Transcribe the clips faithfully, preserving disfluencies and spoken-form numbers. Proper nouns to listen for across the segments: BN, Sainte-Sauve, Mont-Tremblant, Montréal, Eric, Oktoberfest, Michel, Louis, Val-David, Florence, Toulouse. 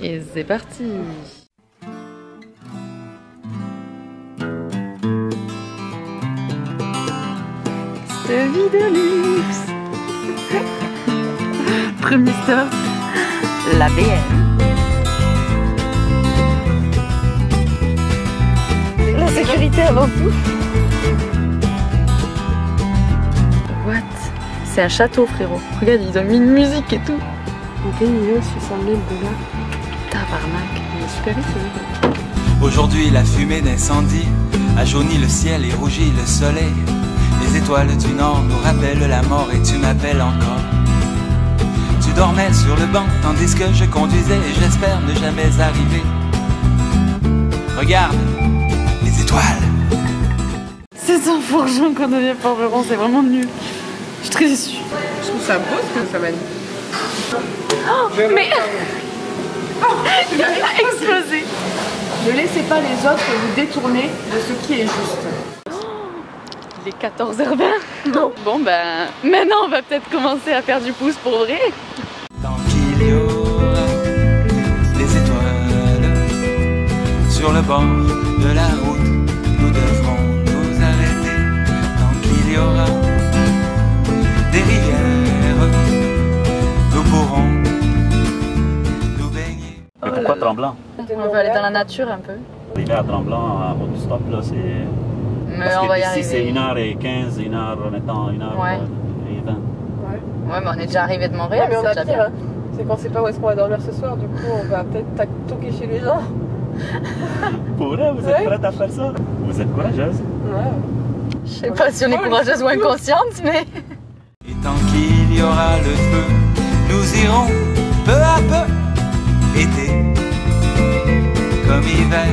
Et c'est parti! Cette vie de luxe! Premier stop, la B N. La sécurité avant tout! What? C'est un château, frérot. Regarde, ils ont mis une musique et tout. Aujourd'hui, la fumée d'incendie a jauni le ciel et rougi le soleil. Les étoiles du nord nous rappellent la mort et tu m'appelles encore. Tu dormais sur le banc tandis que je conduisais et j'espère ne jamais arriver. Regarde, les étoiles. C'est un forgeron qu'on devient forgeron, c'est vraiment nul. Je suis très déçue. Je trouve ça beau ce que ça m'a dit. Oh, mais oh, il a explosé. Ne laissez pas les autres vous détourner de ce qui est juste. Oh, il est quatorze heures vingt. Non. Bon ben, maintenant on va peut-être commencer à faire du pouce pour vrai. Tant qu'il y aura les étoiles sur le bord de la route, nous devrons nous arrêter. Tant qu'il y aura des rivières, nous pourrons nous baigner. Mais pourquoi Tremblant? On veut aller dans la nature un peu. Arriver à Tremblant, à votre stop là, c'est... Mais parce on que va y arriver. C'est une heure quinze, une heure, maintenant, une heure vingt. Ouais. Ouais. Ouais, mais on est déjà arrivé de Montréal, ouais, mais on a pire, hein. C'est qu'on sait pas où est-ce qu'on va dormir ce soir, du coup on va peut-être toquer chez les gens. Pour vrai, vous êtes ouais. prête à faire ça? Vous êtes courageuse? Ouais. Je sais ouais. pas si on est courageuse ou inconsciente, mais... Et tant qu'il y aura le feu, nous irons peu à peu, été comme hiver,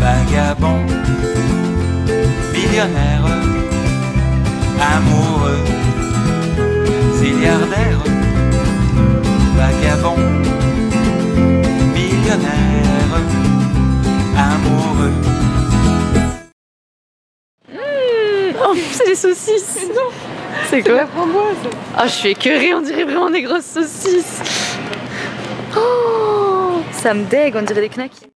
vagabond, millionnaire, amoureux, milliardaire, vagabond, millionnaire, amoureux. Mmh, oh, c'est des saucisses. Non. C'est quoi? Ah, oh, je suis écœurée, on dirait vraiment des grosses saucisses. Oh, ça me dégue, on dirait des knacks.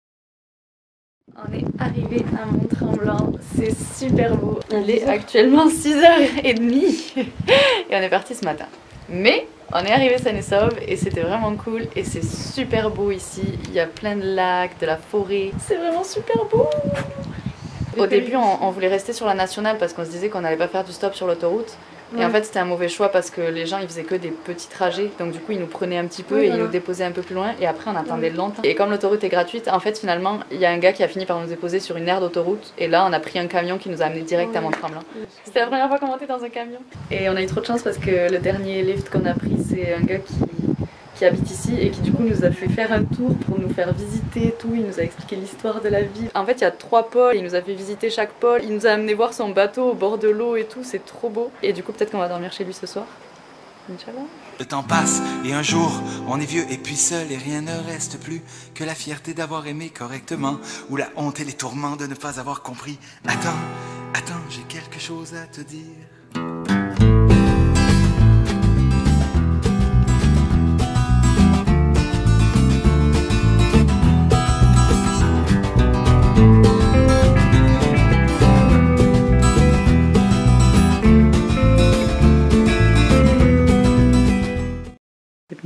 On est arrivé à Mont-Tremblant, c'est super beau. Il est actuellement six heures trente et on est parti ce matin. Mais on est arrivé à Sainte-Sauve et c'était vraiment cool et c'est super beau ici. Il y a plein de lacs, de la forêt, c'est vraiment super beau. Au début, on, on voulait rester sur la nationale parce qu'on se disait qu'on n'allait pas faire du stop sur l'autoroute. Ouais. Et en fait, c'était un mauvais choix parce que les gens, ils faisaient que des petits trajets. Donc du coup, ils nous prenaient un petit peu oui, et voilà. ils nous déposaient un peu plus loin. Et après, on attendait oui. longtemps. Et comme l'autoroute est gratuite, en fait, finalement, il y a un gars qui a fini par nous déposer sur une aire d'autoroute. Et là, on a pris un camion qui nous a amené direct oui. à Mont-Tremblant. C'était la première fois qu'on montait dans un camion. Et on a eu trop de chance parce que le dernier lift qu'on a pris, c'est un gars qui... qui habite ici et qui du coup nous a fait faire un tour pour nous faire visiter et tout, il nous a expliqué l'histoire de la ville. En fait il y a trois pôles, il nous a fait visiter chaque pôle, il nous a amené voir son bateau au bord de l'eau et tout, c'est trop beau. Et du coup peut-être qu'on va dormir chez lui ce soir. Inch'Allah. Le temps passe et un jour on est vieux et puis seul et rien ne reste plus que la fierté d'avoir aimé correctement ou la honte et les tourments de ne pas avoir compris. Attends, attends, j'ai quelque chose à te dire.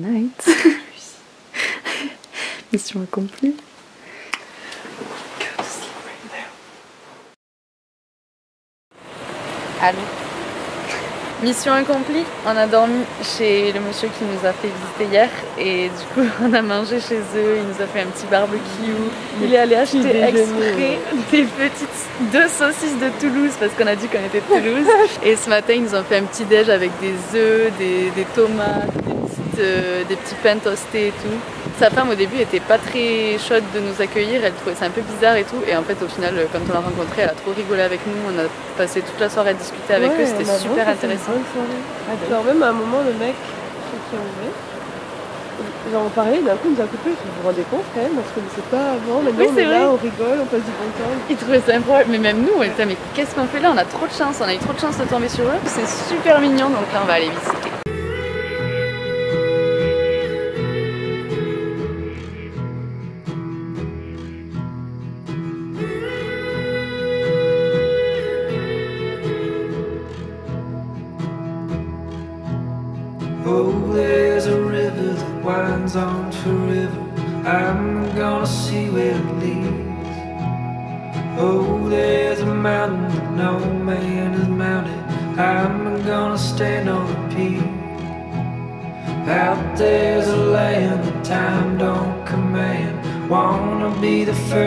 Night. Mission accomplie. Go to sleep right now. Allô. Mission accomplie. On a dormi chez le monsieur qui nous a fait visiter hier et du coup on a mangé chez eux. Il nous a fait un petit barbecue. Il est allé acheter exprès déjeuner. des petites deux saucisses de Toulouse parce qu'on a dit qu'on était de Toulouse. Et ce matin ils nous ont fait un petit déj avec des œufs, des, des tomates. De, des petits pains toastés et tout. Sa femme au début était pas très chaude de nous accueillir, elle trouvait ça un peu bizarre et tout. Et en fait au final quand on l'a rencontrée, elle a trop rigolé avec nous, on a passé toute la soirée à discuter avec ouais, eux, c'était super intéressant. Ah, ben. Genre même à un moment le mec qui a ouvert, genre on parlait, d'un coup il nous a coupé, vous vous rendez compte quand même, on se connaissait pas avant, maintenant oui, on est vrai. là, on rigole, on passe du bon temps. Ils trouvaient ça improbable, mais même nous on était mais qu'est-ce qu'on fait là, on a trop de chance, on a eu trop de chance de tomber sur eux, c'est super mignon donc là on va aller visiter. Oh, there's a river that winds on forever. I'm gonna see where it leads. Oh, there's a mountain that no man has mounted. I'm gonna stand on the peak. Out there's a land that time don't command.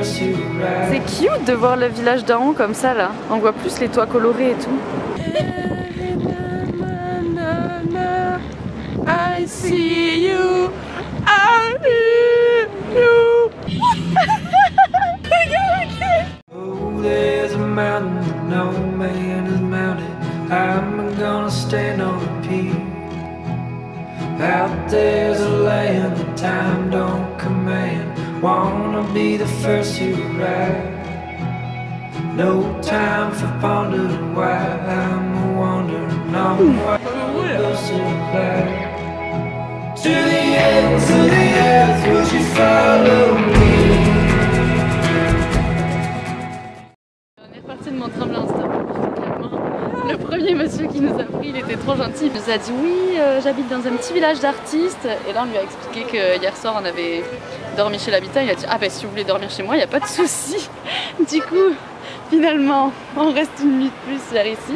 C'est cute de voir le village d'en haut comme ça là, on voit plus les toits colorés et tout. I see you, I need you. Oh, there's a mountain that no man has mounted. I'm gonna stand on the peak. Out there's a land that time don't command. Wanna be the first to arrive. No time for pondering why I'm wandering on what goes to life. To the end, to the earth, would you follow me? On est reparti de Mont-Tremblant, c'était le premier monsieur qui nous a pris, il était trop gentil. Il nous a dit oui, euh, j'habite dans un petit village d'artistes. Et là on lui a expliqué que hier soir on avait dormi chez l'habitant, il a dit ah ben si vous voulez dormir chez moi il n'y a pas de souci. Du coup finalement on reste une nuit de plus vers ici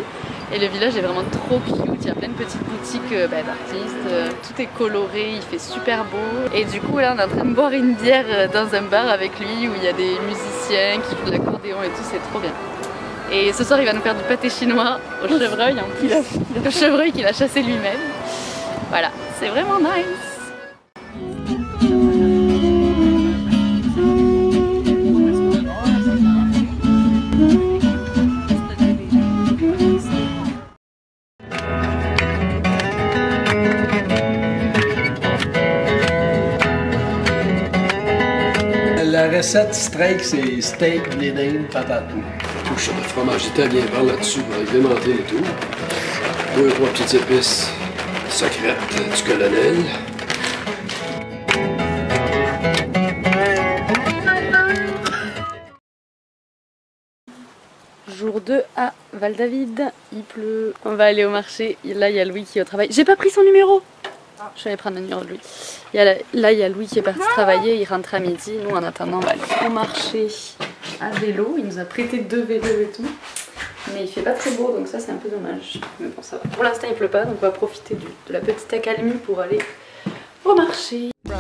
et le village est vraiment trop cute, il y a plein de petites boutiques bah, d'artistes, tout est coloré, il fait super beau et du coup là on est en train de boire une bière dans un bar avec lui où il y a des musiciens qui jouent de l'accordéon et tout, c'est trop bien. Et ce soir il va nous faire du pâté chinois au chevreuil en plus, le chevreuil qu'il a chassé lui-même, voilà, c'est vraiment nice. Recette steak, c'est steak, blé d'Inde, patate. Touche de fromage italien par là-dessus pour agrémenter et tout. Deux ou trois petites épices secrètes du colonel. Jour deux à Val-David, il pleut. On va aller au marché. Là, il y a Louis qui est au travail. J'ai pas pris son numéro! Je suis allée prendre le numéro de Louis. Il y a la... Là, il y a Louis qui est parti travailler, il rentre à midi. Nous, en attendant, on va aller au marché à vélo. Il nous a prêté deux vélos et tout. Mais il fait pas très beau, donc ça, c'est un peu dommage. Mais bon, ça va. Pour l'instant, il pleut pas, donc on va profiter du... de la petite accalmie pour aller au marché. À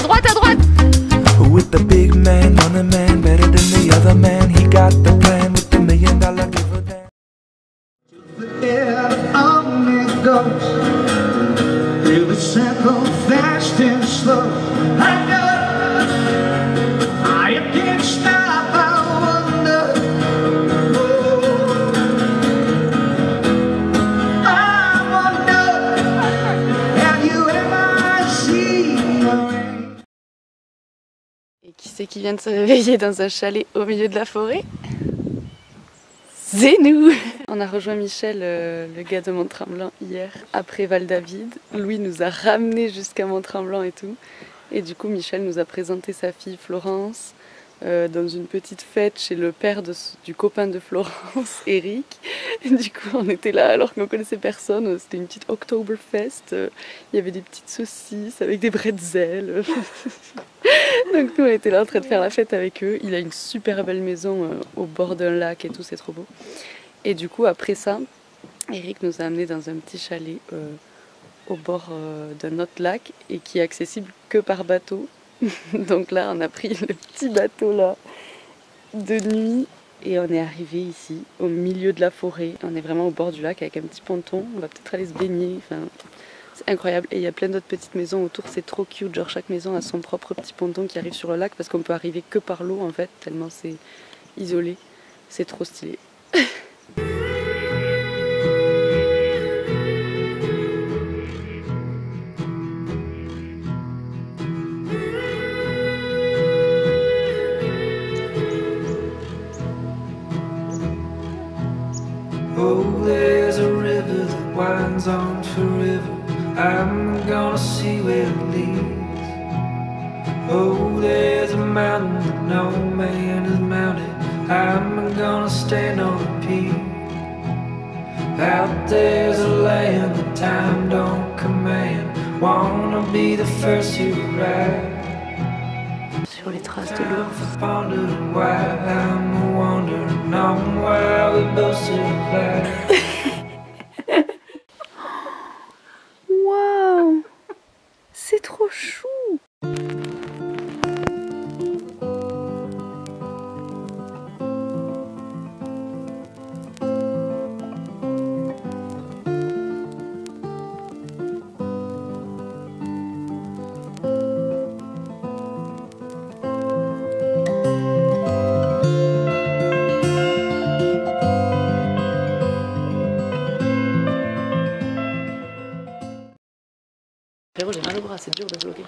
droite, à droite! With the big man on a man better than the other man, he got the plan with the million dollar give a damn. To the air on it goes, feel the circle fast and slow. I know, I can't stop, I wonder. Oh, I wonder, have you ever seen a rain? Et qui c'est qui vient de se réveiller dans un chalet au milieu de la forêt? C'est nous! On a rejoint Michel, euh, le gars de Mont-Tremblant, hier, après Val-David. Louis nous a ramenés jusqu'à Mont-Tremblant et tout. Et du coup, Michel nous a présenté sa fille Florence euh, dans une petite fête chez le père de, du copain de Florence, Eric. Et du coup, on était là alors qu'on connaissait personne. C'était une petite Oktoberfest. Il euh, y avait des petites saucisses avec des bretzels. Donc nous on était là en train de faire la fête avec eux. Il a une super belle maison euh, au bord d'un lac et tout, c'est trop beau. Et du coup après ça, Eric nous a amenés dans un petit chalet euh, au bord euh, d'un autre lac et qui est accessible que par bateau. Donc là on a pris le petit bateau là de nuit et on est arrivé ici au milieu de la forêt. On est vraiment au bord du lac avec un petit ponton, on va peut-être aller se baigner. Enfin, c'est incroyable et il y a plein d'autres petites maisons autour, c'est trop cute, genre chaque maison a son propre petit ponton qui arrive sur le lac parce qu'on peut arriver que par l'eau en fait, tellement c'est isolé, c'est trop stylé. Oh, there's a river that winds on forever. I'm gonna see where it leads. Oh, there's a mountain that no man has mounted. I'm gonna stand on the peak. Out there's a land that time don't command. Wanna be the first to arrive. Sur les traces de l'eau. Waouh, c'est trop chou. J'ai mal au bras, c'est dur de bloquer.